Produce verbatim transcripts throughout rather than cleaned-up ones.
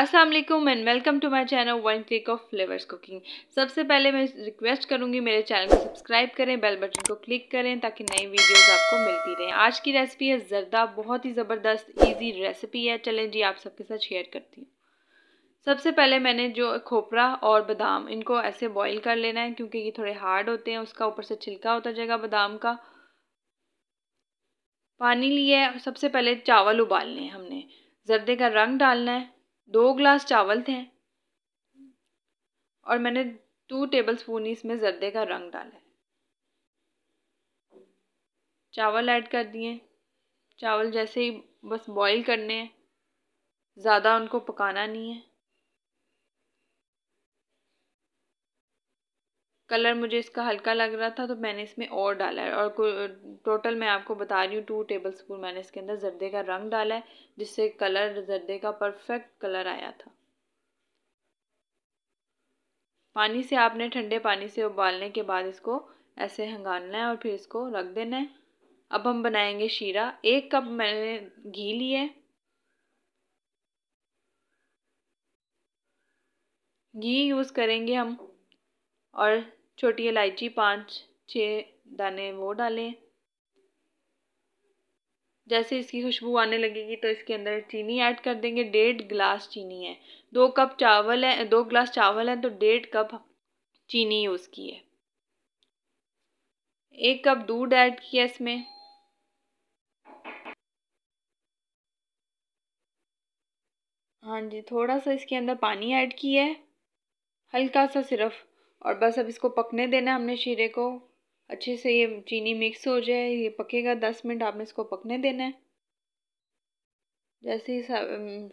अस्सलाम वालेकुम and welcome to my channel one click of flavours cooking. सबसे पहले मैं रिक्वेस्ट करूंगी मेरे चैनल को सब्सक्राइब करें, बेल बटन को क्लिक करें ताकि नई वीडियोस आपको मिलती रहें। आज की रेसिपी है जरदा, बहुत ही ज़बरदस्त इजी रेसिपी है। चलें जी, आप सबके साथ शेयर करती हूँ। सबसे पहले मैंने जो खोपरा और बादाम, इनको ऐसे बॉयल कर लेना है क्योंकि ये थोड़े हार्ड होते हैं। उसका ऊपर से छिलका उतर जाएगा बादाम का। पानी लिया है। सबसे पहले चावल उबालने हैं, हमने जर्दे का रंग डालना है। दो ग्लास चावल थे और मैंने टू टेबलस्पून इसमें जर्दे का रंग डाला है। चावल ऐड कर दिए। चावल जैसे ही बस बॉईल करने हैं, ज़्यादा उनको पकाना नहीं है। कलर मुझे इसका हल्का लग रहा था तो मैंने इसमें और डाला है। और टोटल मैं आपको बता रही हूँ टू टेबलस्पून मैंने इसके अंदर जर्दे का रंग डाला है, जिससे कलर जर्दे का परफेक्ट कलर आया था। पानी से आपने ठंडे पानी से उबालने के बाद इसको ऐसे हंगालना है और फिर इसको रख देना है। अब हम बनाएंगे शीरा। एक कप मैंने घी लिया है। घी यूज़ करेंगे हम। और छोटी इलायची पाँच छः दाने वो डालें। जैसे इसकी खुशबू आने लगेगी तो इसके अंदर चीनी ऐड कर देंगे। डेढ़ गिलास चीनी है। दो कप चावल है, दो गिलास चावल है तो डेढ़ कप चीनी यूज़ की है। एक कप दूध ऐड किया इसमें। हाँ जी, थोड़ा सा इसके अंदर पानी ऐड किया है, हल्का सा सिर्फ। और बस अब इसको पकने देना है हमने शीरे को। अच्छे से ये चीनी मिक्स हो जाए, ये पकेगा। दस मिनट आपने इसको पकने देना है। जैसे ही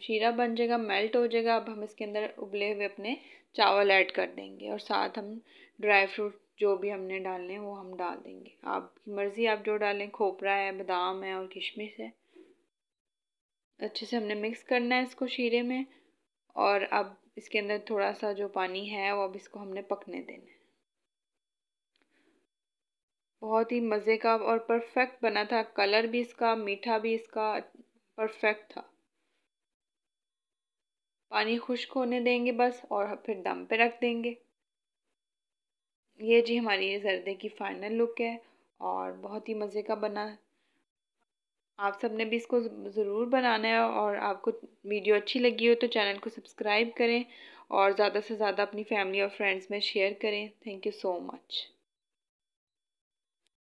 शीरा बन जाएगा, मेल्ट हो जाएगा, अब हम इसके अंदर उबले हुए अपने चावल ऐड कर देंगे और साथ हम ड्राई फ्रूट जो भी हमने डालने हैं वो हम डाल देंगे। आपकी मर्ज़ी, आप जो डालें। खोपरा है, बादाम है और किशमिश है। अच्छे से हमने मिक्स करना है इसको शीरे में। और अब इसके अंदर थोड़ा सा जो पानी है वो अब इसको हमने पकने देना है। बहुत ही मज़े का और परफेक्ट बना था। कलर भी इसका, मीठा भी इसका परफेक्ट था। पानी खुश्क होने देंगे बस और फिर दम पे रख देंगे। ये जी हमारी जर्दे की फाइनल लुक है और बहुत ही मज़े का बना है। आप सब ने भी इसको ज़रूर बनाना है। और आपको वीडियो अच्छी लगी हो तो चैनल को सब्सक्राइब करें और ज़्यादा से ज़्यादा अपनी फैमिली और फ्रेंड्स में शेयर करें। Thank you so much.